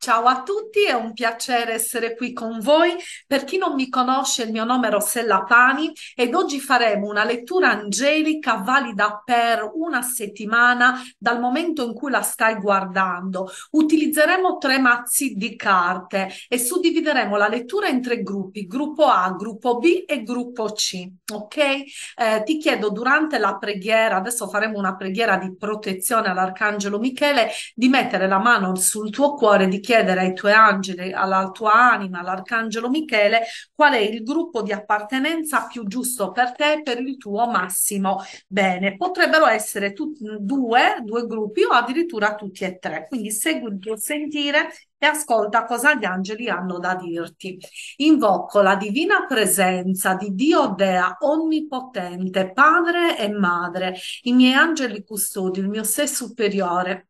Ciao a tutti, è un piacere essere qui con voi. Per chi non mi conosce, il mio nome è Rossella Pani ed oggi faremo una lettura angelica valida per una settimana dal momento in cui la stai guardando. Utilizzeremo 3 mazzi di carte e suddivideremo la lettura in 3 gruppi, gruppo A, gruppo B e gruppo C, ok? Ti chiedo durante la preghiera, adesso faremo una preghiera di protezione all'Arcangelo Michele, di mettere la mano sul tuo cuore, di chiedere ai tuoi angeli, alla tua anima, all'Arcangelo Michele, qual è il gruppo di appartenenza più giusto per te, per il tuo massimo bene. Potrebbero essere due gruppi o addirittura tutti e 3, quindi segui il tuo sentire e ascolta cosa gli angeli hanno da dirti. Invoco la divina presenza di Dio Dea Onnipotente, Padre e Madre, i miei angeli custodi, il mio sé superiore,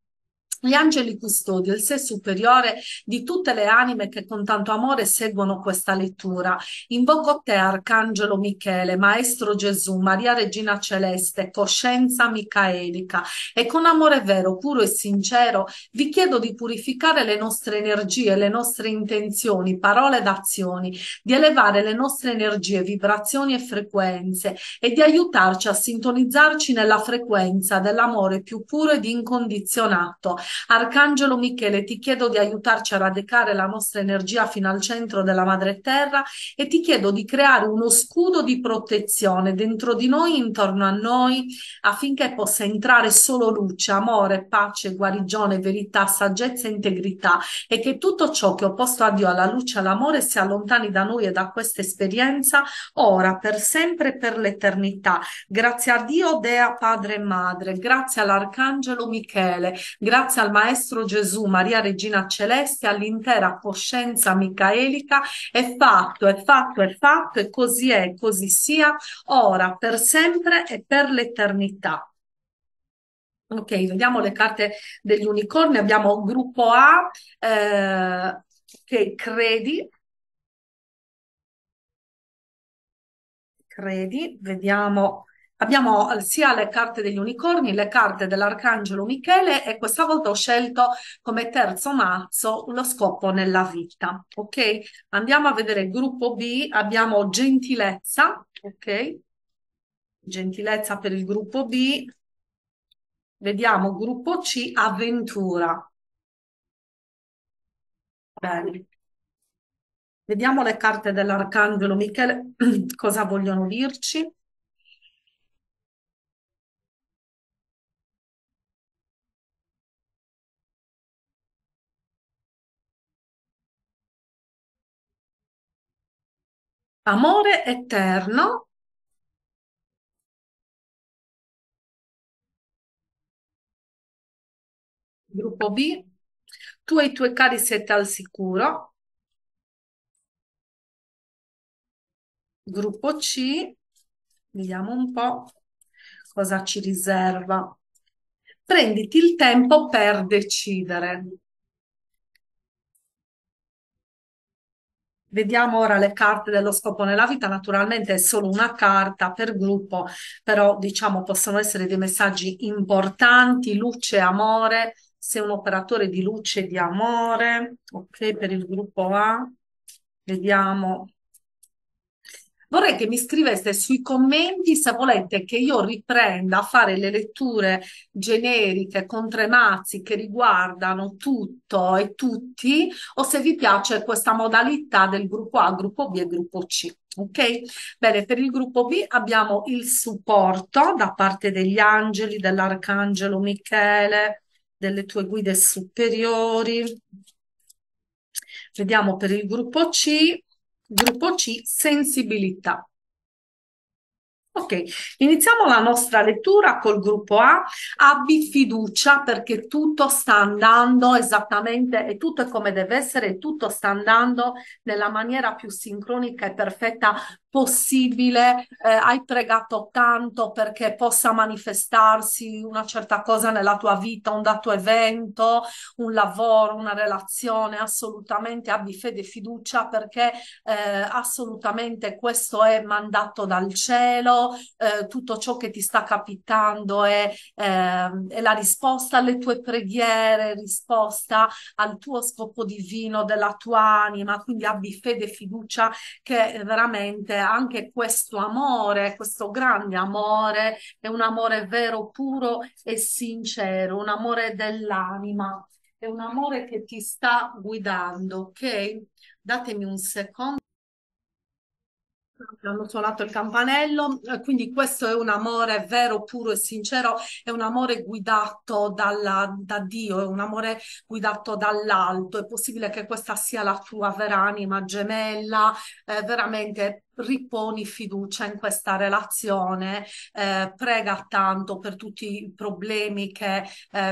gli angeli custodi, il sé superiore di tutte le anime che con tanto amore seguono questa lettura. Invoco te, Arcangelo Michele, Maestro Gesù, Maria Regina Celeste, coscienza micaelica, e con amore vero, puro e sincero vi chiedo di purificare le nostre energie, le nostre intenzioni, parole ed azioni, di elevare le nostre energie, vibrazioni e frequenze e di aiutarci a sintonizzarci nella frequenza dell'amore più puro ed incondizionato. Arcangelo Michele, ti chiedo di aiutarci a radicare la nostra energia fino al centro della madre terra e ti chiedo di creare uno scudo di protezione dentro di noi, intorno a noi, affinché possa entrare solo luce, amore, pace, guarigione, verità, saggezza e integrità, e che tutto ciò che è opposto a Dio, alla luce e all'amore si allontani da noi e da questa esperienza ora, per sempre e per l'eternità. Grazie a Dio Dea, Padre e Madre, grazie all'Arcangelo Michele, grazie al Maestro Gesù, Maria Regina Celeste, all'intera coscienza micaelica. È fatto, è fatto, è fatto, e così è, così sia, ora, per sempre e per l'eternità. Ok, vediamo le carte degli unicorni. Abbiamo gruppo A, che credi, vediamo. Abbiamo sia le carte degli unicorni, le carte dell'Arcangelo Michele, e questa volta ho scelto come terzo mazzo lo scopo nella vita, ok? Andiamo a vedere il gruppo B, abbiamo gentilezza, ok? Gentilezza per il gruppo B. Vediamo gruppo C, avventura. Bene. Vediamo le carte dell'Arcangelo Michele, cosa vogliono dirci. Amore eterno, gruppo B, tu e i tuoi cari siete al sicuro, gruppo C, vediamo un po' cosa ci riserva, prenditi il tempo per decidere. Vediamo ora le carte dello scopo nella vita. Naturalmente è solo una carta per gruppo, però diciamo possono essere dei messaggi importanti, luce, amore, sei un operatore di luce e di amore, ok, per il gruppo A. Vediamo. Vorrei che mi scriveste sui commenti se volete che io riprenda a fare le letture generiche con 3 mazzi che riguardano tutto e tutti, o se vi piace questa modalità del gruppo A, gruppo B e gruppo C. Ok? Bene, per il gruppo B abbiamo il supporto da parte degli angeli, dell'Arcangelo Michele, delle tue guide superiori. Vediamo per il gruppo C. Gruppo C, sensibilità. Ok, iniziamo la nostra lettura col gruppo A. Abbi fiducia perché tutto sta andando esattamente, e tutto è come deve essere, e tutto sta andando nella maniera più sincronica e perfetta possibile, hai pregato tanto perché possa manifestarsi una certa cosa nella tua vita, un dato evento, un lavoro, una relazione. Assolutamente abbi fede e fiducia, perché assolutamente questo è mandato dal cielo, tutto ciò che ti sta capitando è la risposta alle tue preghiere, risposta al tuo scopo divino della tua anima. Quindi abbi fede e fiducia che veramente anche questo amore, questo grande amore, è un amore vero, puro e sincero, un amore dell'anima, è un amore che ti sta guidando, ok? Datemi un secondo. Hanno suonato il campanello, quindi questo è un amore vero, puro e sincero, è un amore guidato da Dio, è un amore guidato dall'alto. È possibile che questa sia la tua vera anima gemella, veramente riponi fiducia in questa relazione, prega tanto per tutti i problemi che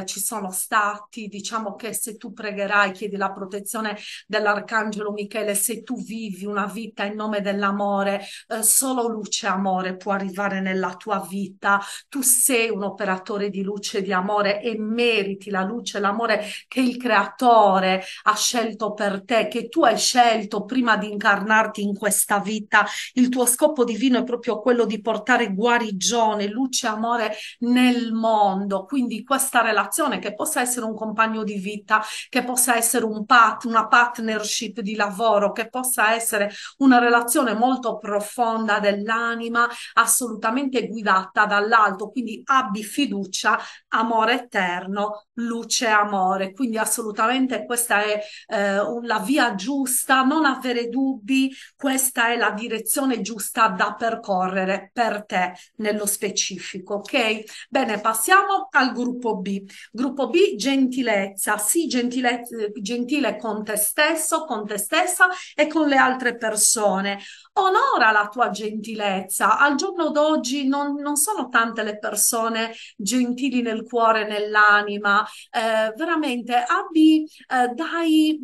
ci sono stati. Diciamo che se tu pregherai, chiedi la protezione dell'Arcangelo Michele, se tu vivi una vita in nome dell'amore, solo luce e amore può arrivare nella tua vita. Tu sei un operatore di luce e di amore e meriti la luce e l'amore che il Creatore ha scelto per te, che tu hai scelto prima di incarnarti in questa vita. Il tuo scopo divino è proprio quello di portare guarigione, luce e amore nel mondo. Quindi questa relazione, che possa essere un compagno di vita, che possa essere una partnership di lavoro, che possa essere una relazione molto profonda dell'anima, assolutamente guidata dall'alto. Quindi abbi fiducia, amore eterno, luce e amore. Quindi assolutamente questa è la via giusta, non avere dubbi, questa è la direzione giusta da percorrere per te nello specifico, ok? Bene, passiamo al gruppo B. Gruppo B, gentilezza. Sii gentile con te stesso, con te stessa e con le altre persone. Onora la tua gentilezza. Al giorno d'oggi non sono tante le persone gentili nel cuore, nell'anima. Veramente dati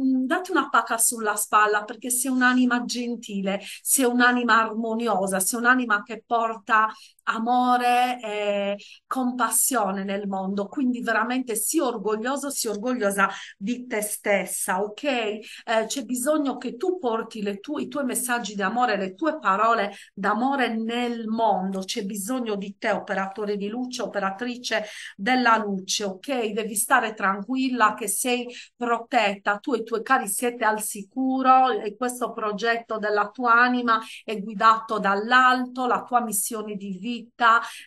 una pacca sulla spalla, perché sei un'anima gentile, sei un'anima armoniosa, sei un'anima che porta amore e compassione nel mondo. Quindi veramente sii orgoglioso, sii orgogliosa di te stessa, ok? C'è bisogno che tu porti i tuoi messaggi d'amore, le tue parole d'amore nel mondo. C'è bisogno di te, operatore di luce, operatrice della luce, ok? Devi stare tranquilla che sei protetta, tu e i tuoi cari siete al sicuro, e questo progetto della tua anima è guidato dall'alto. La tua missione di vita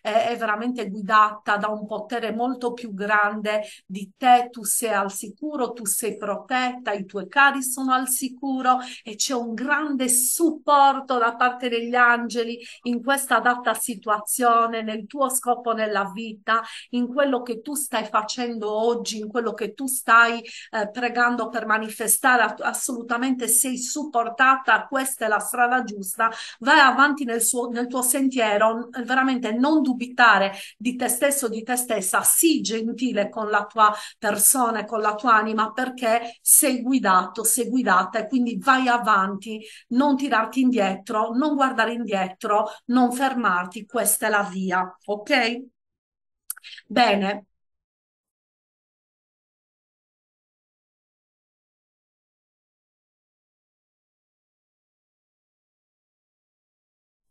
è veramente guidata da un potere molto più grande di te. Tu sei al sicuro, tu sei protetta, i tuoi cari sono al sicuro e c'è un grande supporto da parte degli angeli in questa data situazione, nel tuo scopo nella vita, in quello che tu stai facendo oggi, in quello che tu stai pregando per manifestare. Assolutamente sei supportata, questa è la strada giusta, vai avanti nel tuo sentiero. Veramente non dubitare di te stesso, di te stessa. Sii gentile con la tua persona e con la tua anima, perché sei guidato, sei guidata, e quindi vai avanti, non tirarti indietro, non guardare indietro, non fermarti. Questa è la via, ok? Bene.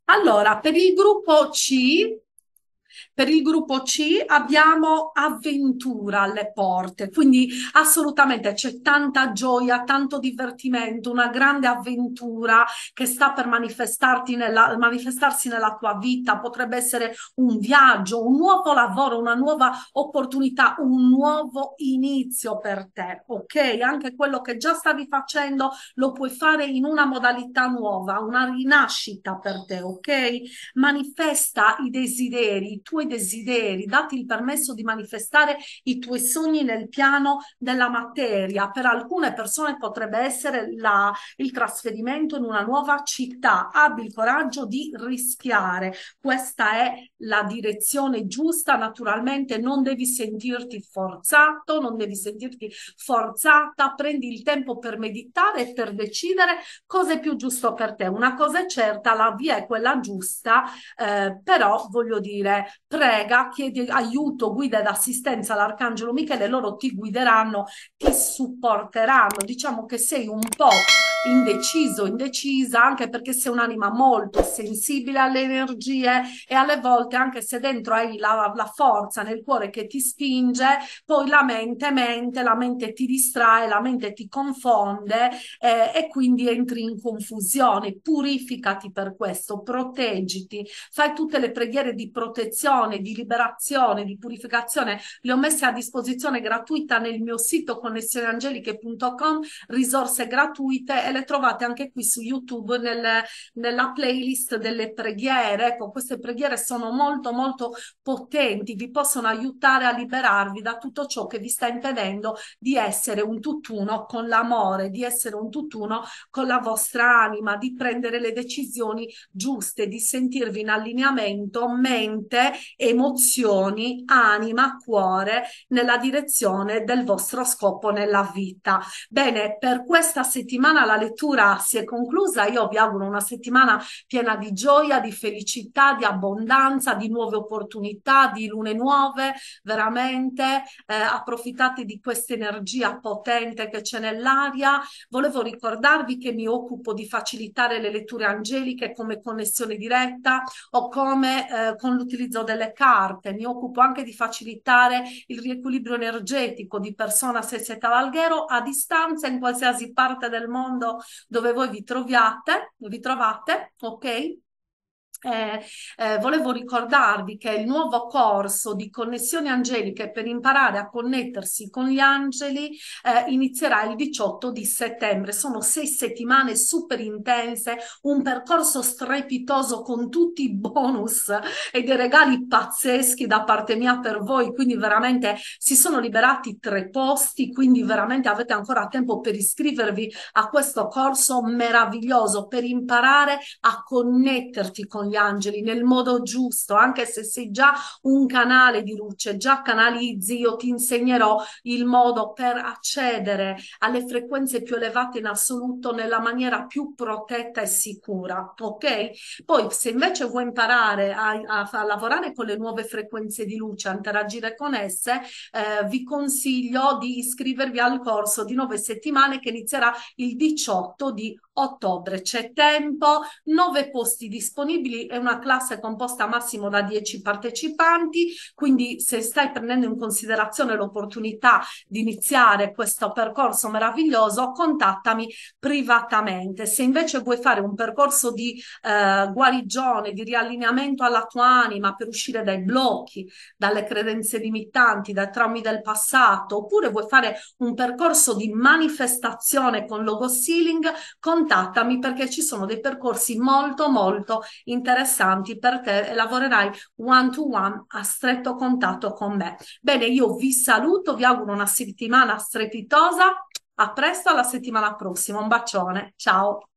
Allora, per il gruppo C abbiamo avventura alle porte. Quindi assolutamente c'è tanta gioia, tanto divertimento, una grande avventura che sta per manifestarsi nella tua vita. Potrebbe essere un viaggio, un nuovo lavoro, una nuova opportunità, un nuovo inizio per te, ok? Anche quello che già stavi facendo lo puoi fare in una modalità nuova, una rinascita per te, ok? Manifesta i desideri, tuoi desideri, dati il permesso di manifestare i tuoi sogni nel piano della materia. Per alcune persone potrebbe essere il trasferimento in una nuova città. Abbi il coraggio di rischiare, questa è la direzione giusta. Naturalmente non devi sentirti forzato, non devi sentirti forzata, prendi il tempo per meditare e per decidere cosa è più giusto per te. Una cosa è certa, la via è quella giusta, però voglio dire, prega, chiedi aiuto, guida ed assistenza all'Arcangelo Michele, loro ti guideranno, ti supporteranno. Diciamo che sei un po' indeciso, indecisa, anche perché sei un'anima molto sensibile alle energie e alle volte, anche se dentro hai la forza nel cuore che ti spinge, poi la mente ti distrae, la mente ti confonde e quindi entri in confusione. Purificati per questo, proteggiti, fai tutte le preghiere di protezione, di liberazione, di purificazione. Le ho messe a disposizione gratuita nel mio sito connessioni-angeliche.com, risorse gratuite, e le trovate anche qui su YouTube nella playlist delle preghiere. Ecco, queste preghiere sono molto molto potenti, vi possono aiutare a liberarvi da tutto ciò che vi sta impedendo di essere un tutt'uno con l'amore, di essere un tutt'uno con la vostra anima, di prendere le decisioni giuste, di sentirvi in allineamento mente, emozioni, anima, cuore, nella direzione del vostro scopo nella vita. Bene, per questa settimana la lettura si è conclusa. Io vi auguro una settimana piena di gioia, di felicità, di abbondanza, di nuove opportunità, di lune nuove. Veramente approfittate di questa energia potente che c'è nell'aria. Volevo ricordarvi che mi occupo di facilitare le letture angeliche come connessione diretta o come con l'utilizzo delle carte. Mi occupo anche di facilitare il riequilibrio energetico di persona se siete a Valghero, a distanza, in qualsiasi parte del mondo dove voi vi trovate, ok? Volevo ricordarvi che il nuovo corso di Connessioni Angeliche per imparare a connettersi con gli angeli inizierà il 18 di settembre. Sono 6 settimane super intense, un percorso strepitoso con tutti i bonus e dei regali pazzeschi da parte mia per voi, quindi veramente si sono liberati 3 posti, quindi veramente avete ancora tempo per iscrivervi a questo corso meraviglioso per imparare a connetterti con gli angeli nel modo giusto. Anche se sei già un canale di luce, già canalizzi, io ti insegnerò il modo per accedere alle frequenze più elevate in assoluto nella maniera più protetta e sicura, ok? Poi se invece vuoi imparare a lavorare con le nuove frequenze di luce, a interagire con esse, vi consiglio di iscrivervi al corso di 9 settimane che inizierà il 18 di ottobre. C'è tempo, 9 posti disponibili, è una classe composta massimo da 10 partecipanti, quindi se stai prendendo in considerazione l'opportunità di iniziare questo percorso meraviglioso, contattami privatamente. Se invece vuoi fare un percorso di guarigione, di riallineamento alla tua anima per uscire dai blocchi, dalle credenze limitanti, dai traumi del passato, oppure vuoi fare un percorso di manifestazione con logos healing, contattami, perché ci sono dei percorsi molto molto interessanti per te e lavorerai one to one a stretto contatto con me. Bene, io vi saluto, vi auguro una settimana strepitosa, a presto, alla settimana prossima, un bacione, ciao!